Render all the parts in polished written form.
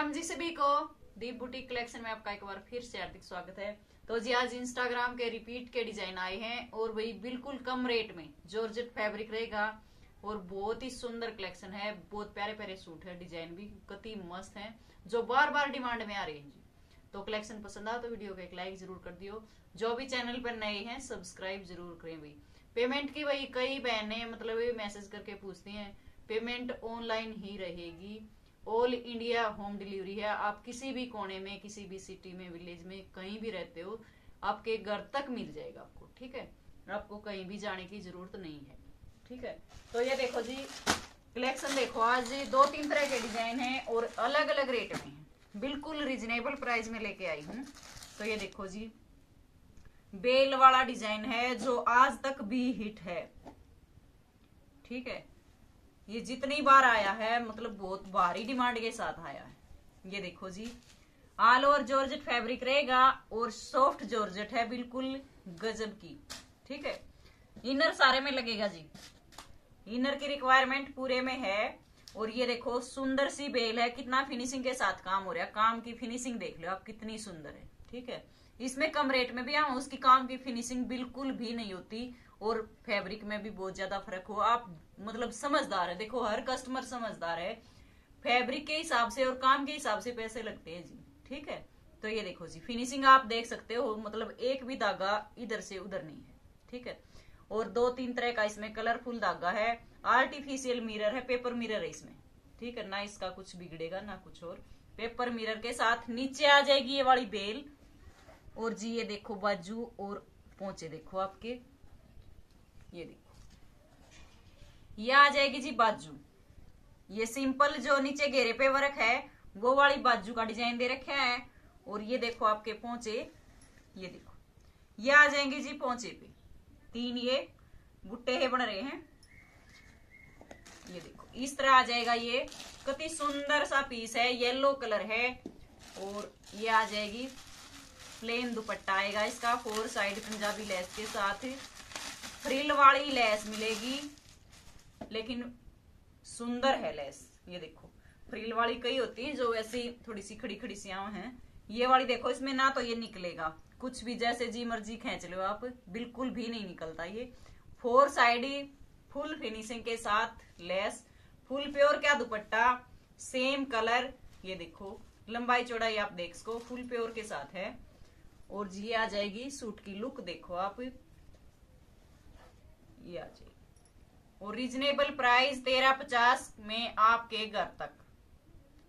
राम जी सभी को दीप boutique collection में आपका एक बार फिर से हार्दिक स्वागत है। तो जी आज इंस्टाग्राम के रिपीट के डिजाइन आए हैं और वही बिल्कुल कम रेट में जॉर्जेट फैब्रिक रहेगा और बहुत ही सुंदर कलेक्शन है। बहुत प्यारे प्यारे सूट है, डिजाइन भी कति मस्त है जो बार बार डिमांड में आ रही है। तो कलेक्शन पसंद आया तो वीडियो को एक लाइक जरूर कर दियो। जो भी चैनल पर नए हैं सब्सक्राइब जरूर करें। भाई पेमेंट की भाई कई बहनें मतलब मैसेज करके पूछती हैं, पेमेंट ऑनलाइन ही रहेगी। ऑल इंडिया होम डिलीवरी है। आप किसी भी कोने में, किसी भी सिटी में, विलेज में, कहीं भी रहते हो आपके घर तक मिल जाएगा आपको। ठीक है, आपको कहीं भी जाने की जरूरत नहीं है। ठीक है, तो ये देखो जी कलेक्शन देखो। आज दो तीन तरह के डिजाइन है और अलग अलग रेट में है। बिल्कुल रिजनेबल प्राइस में लेके आई हूँ। तो ये देखो जी बेल वाला डिजाइन है जो आज तक भी हिट है। ठीक है, ये जितनी बार आया है मतलब बहुत भारी डिमांड के साथ आया है। ये देखो जी ऑल ओवर जॉर्जेट फैब्रिक रहेगा और सॉफ्ट जॉर्जेट है बिल्कुल गजब की। ठीक है, इनर सारे में लगेगा जी, इनर की रिक्वायरमेंट पूरे में है। और ये देखो सुंदर सी बेल है, कितना फिनिशिंग के साथ काम हो रहा है। काम की फिनिशिंग देख लो आप कितनी सुंदर है। ठीक है, इसमें कम रेट में भी हम उसकी काम की फिनिशिंग बिल्कुल भी नहीं होती और फैब्रिक में भी बहुत ज्यादा फर्क हो। आप मतलब समझदार है, देखो हर कस्टमर समझदार है। फैब्रिक के हिसाब से और काम के हिसाब से पैसे लगते हैं जी। ठीक है, तो ये देखो जी फिनिशिंग आप देख सकते हो, मतलब एक भी धागा इधर से उधर नहीं है। ठीक है, और दो तीन तरह का इसमें कलरफुल धागा है। आर्टिफिशियल मिरर है, पेपर मिरर है इसमें। ठीक है ना, इसका कुछ बिगड़ेगा ना कुछ। और पेपर मिरर के साथ नीचे आ जाएगी ये वाली बेल। और जी ये देखो बाजू और पोंचे देखो आपके, ये देखो ये आ जाएगी जी बाजू। ये सिंपल जो नीचे घेरे पे वर्क है वो वाली बाजू का डिजाइन दे रखा है। और ये देखो आपके पोंचे, ये देखो ये आ जाएंगे जी पोंचे पे तीन ये बुट्टे है बन रहे हैं। ये देखो इस तरह आ जाएगा। ये कति सुंदर सा पीस है, येलो कलर है। और ये आ जाएगी प्लेन दुपट्टा आएगा इसका, फोर साइड पंजाबी लेस के साथ फ्रिल वाली लेस मिलेगी। लेकिन सुंदर है लेस, ये देखो फ्रिल वाली कई होती है जो ऐसी थोड़ी सी खड़ी खड़ी सी है। ये वाली देखो इसमें ना तो ये निकलेगा कुछ भी, जैसे जी मर्जी खेच लो आप, बिल्कुल भी नहीं निकलता। ये फोर साइड फुल फिनिशिंग के साथ लेस, फुल प्योर क्या दुपट्टा, सेम कलर। ये देखो लंबाई चौड़ाई आप देख सको, फुल प्योर के साथ है। और जी आ जाएगी सूट की लुक देखो आप, ये आ जाएगी। और रिजनेबल प्राइस 1350 में आपके घर तक।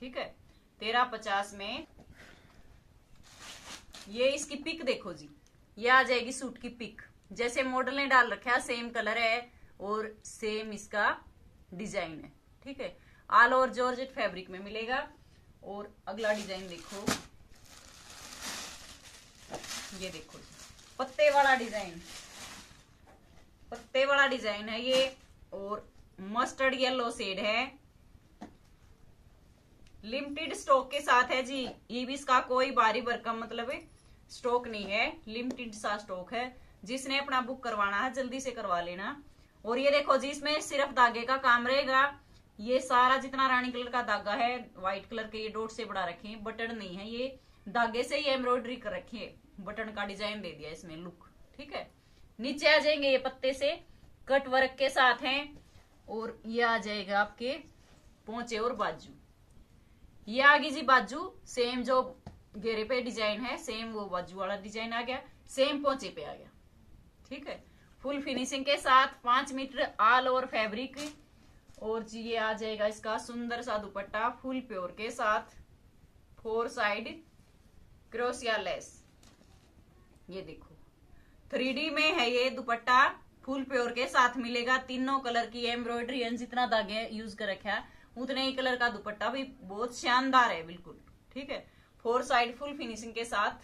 ठीक है, 1350 में। ये इसकी पिक देखो जी, ये आ जाएगी सूट की पिक। जैसे मॉडल ने डाल रखा है सेम कलर है और सेम इसका डिजाइन है। ठीक है, ऑल ओवर जॉर्जेट फैब्रिक में मिलेगा। और अगला डिजाइन देखो, ये देखो पत्ते वाला डिजाइन, पत्ते वाला डिजाइन है ये। और मस्टर्ड येलो शेड है, लिमिटेड स्टॉक के साथ है जी। ये भी इसका कोई भारी भरकम मतलब स्टॉक नहीं है, लिमिटेड सा स्टॉक है। जिसने अपना बुक करवाना है जल्दी से करवा लेना। और ये देखो जी इसमें सिर्फ धागे का काम रहेगा। ये सारा जितना रानी कलर का धागा है, व्हाइट कलर के ये डॉट से बड़ा रखे हैं, बटन नहीं है, ये धागे से ही एम्ब्रॉयडरी कर रखी है। बटन का डिजाइन दे दिया इसमें लुक। ठीक है, नीचे आ जाएंगे ये पत्ते से कट वर्क के साथ हैं। और ये आ जाएगा आपके पोंचे और बाजू। ये आ गई जी बाजू, सेम जो घेरे पे डिजाइन है सेम वो बाजू वाला डिजाइन आ गया, सेम पोंचे पे आ गया। ठीक है, फुल फिनिशिंग के साथ 5 मीटर ऑल ओवर फैब्रिक। और जी ये आ जाएगा इसका सुंदर सा दुपट्टा, फुल प्योर के साथ, फोर साइड क्रोशिया लेस। ये देखो 3D में है ये दुपट्टा, फुल प्योर के साथ मिलेगा। तीनों कलर की एम्ब्रॉयडरी है, जितना धागे यूज कर रखा है उतने ही कलर का दुपट्टा भी बहुत शानदार है बिल्कुल। ठीक है, फोर साइड फुल फिनिशिंग के साथ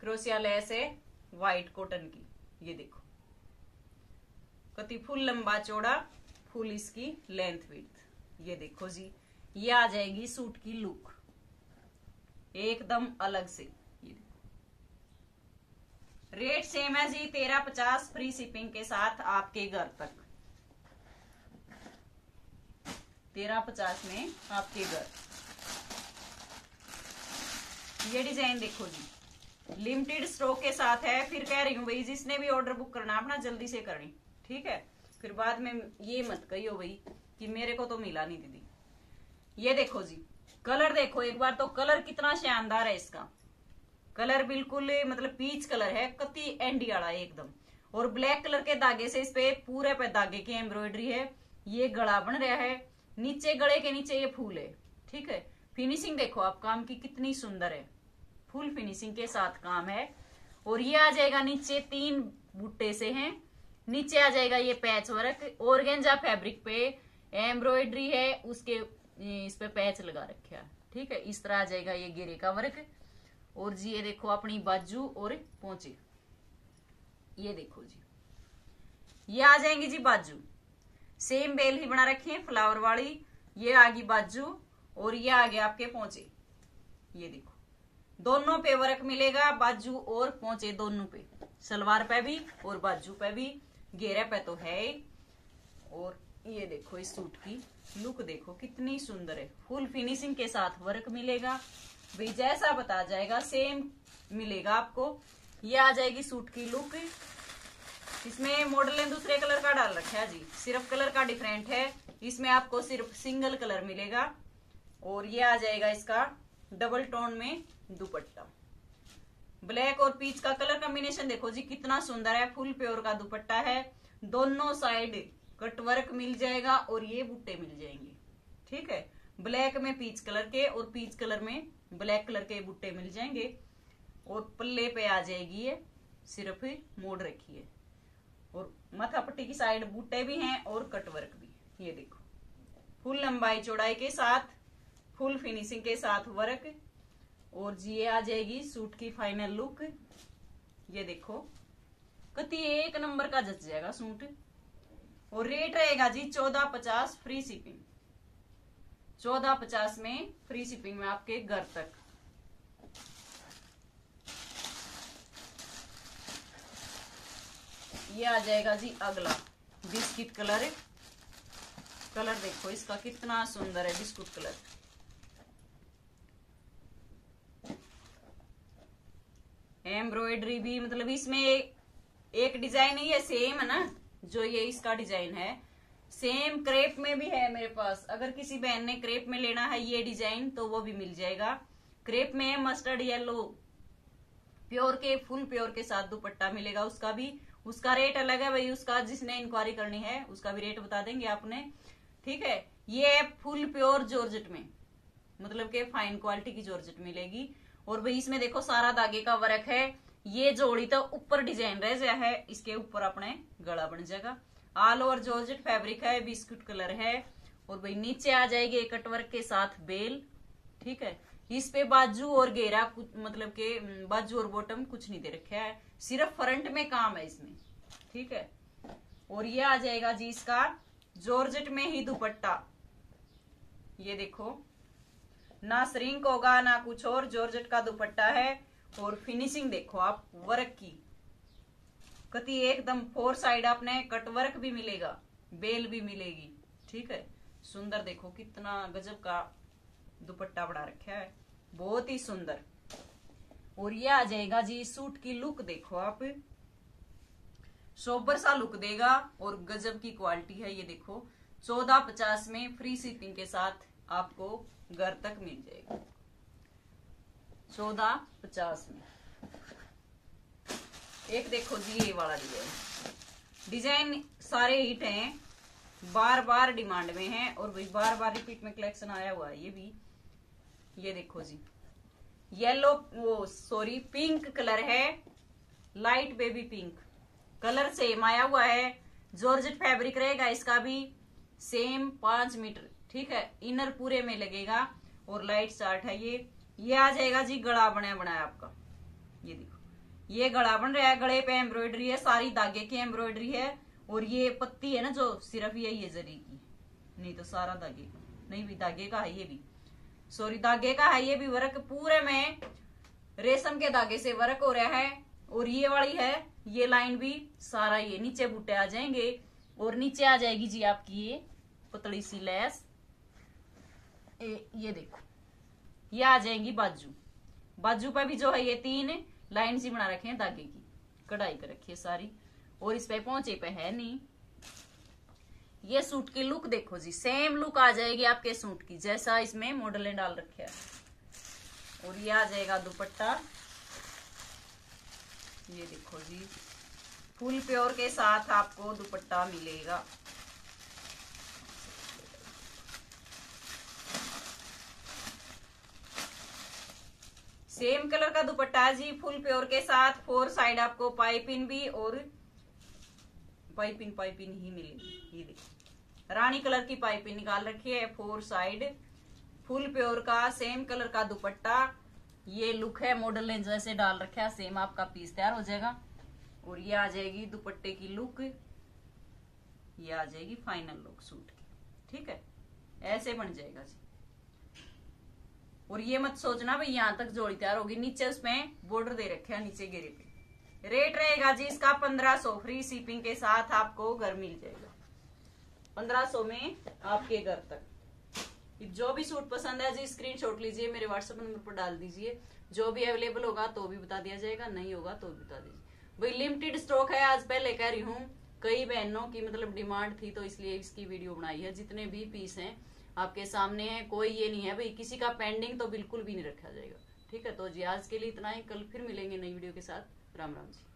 क्रोशिया लेस है व्हाइट कॉटन की। ये देखो कति फुल लंबा चौड़ा, फुल इसकी लेंथ विड्थ। ये देखो जी ये आ जाएगी सूट की लुक एकदम अलग से। रेट सेम है जी 1350, फ्री शिपिंग के साथ आपके घर तक। 1350 में आपके घर। ये डिजाइन देखो जी, लिमिटेड स्टॉक के साथ है। फिर कह रही हूँ भाई जिसने भी ऑर्डर बुक करना अपना जल्दी से करनी, ठीक है। फिर बाद में ये मत कहियो भाई कि मेरे को तो मिला नहीं दीदी। ये देखो जी कलर देखो एक बार तो, कलर कितना शानदार है इसका। कलर बिल्कुल मतलब पीच कलर है, कति एंडी आड़ा एकदम। और ब्लैक कलर के धागे से इस पे पूरे पे धागे की एम्ब्रॉयडरी है। ये गला बन रहा है, नीचे गले के नीचे ये फूल है, ठीक है। फिनिशिंग देखो आप काम की कितनी सुंदर है, फुल फिनिशिंग के साथ काम है। और ये आ जाएगा नीचे 3 बूटे से हैं, नीचे आ जाएगा ये पैच वर्क। ऑर्गेंजा फैब्रिक पे एम्ब्रॉयडरी है, उसके इस पे पैच लगा रखा है, ठीक है। इस तरह आ जाएगा ये घेरे का वर्क। और जी ये देखो अपनी बाजू और पोंचे, ये देखो जी ये आ जाएंगी जी बाजू। सेम बेल ही बना रखी है फ्लावर वाली। ये आ गई बाजू और ये आ गया आपके पोंचे। ये देखो दोनों पे वर्क मिलेगा, बाजू और पोंचे दोनों पे, सलवार पे भी और बाजू पे भी। घेरे पे तो है। और ये देखो इस सूट की लुक देखो कितनी सुंदर है, फुल फिनिशिंग के साथ वर्क मिलेगा भाई, जैसा बता जाएगा सेम मिलेगा आपको। ये आ जाएगी सूट की लुक। इसमें मॉडल दूसरे कलर का डाल रखा है जी, सिर्फ कलर का डिफरेंट है। इसमें आपको सिर्फ सिंगल कलर मिलेगा। और ये आ जाएगा इसका डबल टोन में दुपट्टा। ब्लैक और पीच का कलर कॉम्बिनेशन देखो जी कितना सुंदर है। फुल प्योर का दुपट्टा है, दोनों साइड कटवर्क मिल जाएगा और ये बूटे मिल जाएंगे, ठीक है। ब्लैक में पीच कलर के और पीच कलर में ब्लैक कलर के बूटे मिल जाएंगे। और पल्ले पे आ जाएगी ये, सिर्फ मोड़ रखी है। और माथा पट्टी की साइड बूटे भी हैं और कटवर्क भी। ये देखो फुल लंबाई चौड़ाई के साथ, फुल फिनिशिंग के साथ वर्क। और जी ये आ जाएगी सूट की फाइनल लुक। ये देखो कति एक नंबर का जच जाएगा सूट। और रेट रहेगा जी 1450 फ्री शिपिंग। 1450 में फ्री शिपिंग में आपके घर तक। ये आ जाएगा जी अगला बिस्किट कलर। कलर देखो इसका कितना सुंदर है, बिस्कुट कलर। एम्ब्रॉयडरी भी मतलब इसमें एक डिजाइन ही है, सेम है ना जो ये इसका डिजाइन है। सेम क्रेप में भी है मेरे पास, अगर किसी बहन ने क्रेप में लेना है ये डिजाइन तो वो भी मिल जाएगा। क्रेप में है मस्टर्ड येलो, प्योर के फुल प्योर के साथ दुपट्टा मिलेगा। उसका भी उसका रेट अलग है भाई, उसका जिसने इंक्वायरी करनी है उसका भी रेट बता देंगे आपने, ठीक है। ये है फुल प्योर जॉर्जेट में, मतलब के फाइन क्वालिटी की जॉर्जेट मिलेगी। और भाई इसमें देखो सारा धागे का वर्क है। ये जोड़ी तो ऊपर डिजाइन रह गया है, इसके ऊपर अपने गला बन जाएगा। ऑल ओवर जॉर्जेट फैब्रिक है, बिस्कुट कलर है। और भाई नीचे आ जाएगी कटवर्क के साथ बेल, ठीक है। इस पे बाजू और घेरा मतलब के बाजू और बॉटम कुछ नहीं दे रखा है, सिर्फ फ्रंट में काम है इसमें, ठीक है। और ये आ जाएगा जी इसका जॉर्जेट में ही दुपट्टा। ये देखो ना श्रिंक होगा ना कुछ और, जॉर्जेट का दुपट्टा है। और फिनिशिंग देखो आप वर्क की कति एकदम। 4 साइड आपने कटवर्क भी मिलेगा, बेल भी मिलेगी, ठीक है। सुंदर देखो कितना गजब का दुपट्टा बना रखा है, बहुत ही सुंदर। और ये आ जाएगा जी सूट की लुक देखो आप, सोबर सा लुक देगा और गजब की क्वालिटी है। ये देखो 1450 में फ्री शिपिंग के साथ आपको घर तक मिल जाएगा 1450 में। एक देखो जी ये वाला डिजाइन सारे हिट हैं, बार बार डिमांड में है और भी बार बार रिपीट में कलेक्शन आया हुआ है ये भी। ये देखो जी येलो वो सॉरी पिंक कलर है, light baby pink colour same आया हुआ है। जॉर्जेट फैब्रिक रहेगा इसका भी सेम 5 मीटर, ठीक है। इनर पूरे में लगेगा और लाइट शार्ट है ये। ये आ जाएगा जी गला बनाया आपका। ये देखो ये गला बन रहा है, गले पे एम्ब्रॉयडरी है, सारी धागे की एम्ब्रॉयडरी है। और ये पत्ती है ना जो सिर्फ ये जरी की, नहीं तो सारा धागे का नहीं भी धागे का है ये भी, सॉरी धागे का है ये भी। वर्क पूरे में रेशम के धागे से वर्क हो रहा है। और ये वाली है ये लाइन भी सारा ये नीचे बूटे आ जाएंगे। और नीचे आ जाएगी जी आपकी ये पतली सी लैस। ये देखो ये आ जाएंगी बाजू। बाजू पर भी जो है ये तीन लाइन सी बना रखे हैं धागे की, कढ़ाई कर रखी है सारी, और इस पे पहुंचे पे है नहीं। ये सूट की लुक देखो जी, सेम लुक आ जाएगी आपके सूट की, जैसा इसमें मॉडल ने डाल रखे है। और ये आ जाएगा दुपट्टा, ये देखो जी फुल प्योर के साथ आपको दुपट्टा मिलेगा। सेम कलर का दुपट्टा जी, फुल प्योर के साथ, फोर साइड आपको पाइपिंग भी और पाइपिंग ही मिलेगी। ये देखिए रानी कलर की पाइपिंग निकाल रखी है, फोर साइड फुल प्योर का सेम कलर का दुपट्टा। ये लुक है मॉडल ने जैसे डाल रखा है, सेम आपका पीस तैयार हो जाएगा। और ये आ जाएगी दुपट्टे की लुक, ये आ जाएगी फाइनल लुक सूट की, ठीक है ऐसे बन जाएगा जी। और ये मत सोचना भाई यहाँ तक जोड़ी तैयार होगी, नीचे उसमें बॉर्डर दे रखे हैं नीचे घेरे पे। रेट रहेगा जी इसका 1500 फ्री शिपिंग के साथ आपको घर मिल जाएगा 1500 में आपके घर तक। जो भी सूट पसंद है जी स्क्रीनशॉट लीजिए, मेरे व्हाट्सएप नंबर पर डाल दीजिए, जो भी अवेलेबल होगा तो भी बता दिया जाएगा, नहीं होगा तो भी बता दीजिए भाई। लिमिटेड स्टॉक है, आज पहले कह रही हूँ कई बहनों की मतलब डिमांड थी तो इसलिए इसकी वीडियो बनाई है। जितने भी पीस है आपके सामने है, कोई ये नहीं है भाई किसी का पेंडिंग तो बिल्कुल भी नहीं रखा जाएगा, ठीक है। तो जी आज के लिए इतना ही, कल फिर मिलेंगे नई वीडियो के साथ। राम राम जी।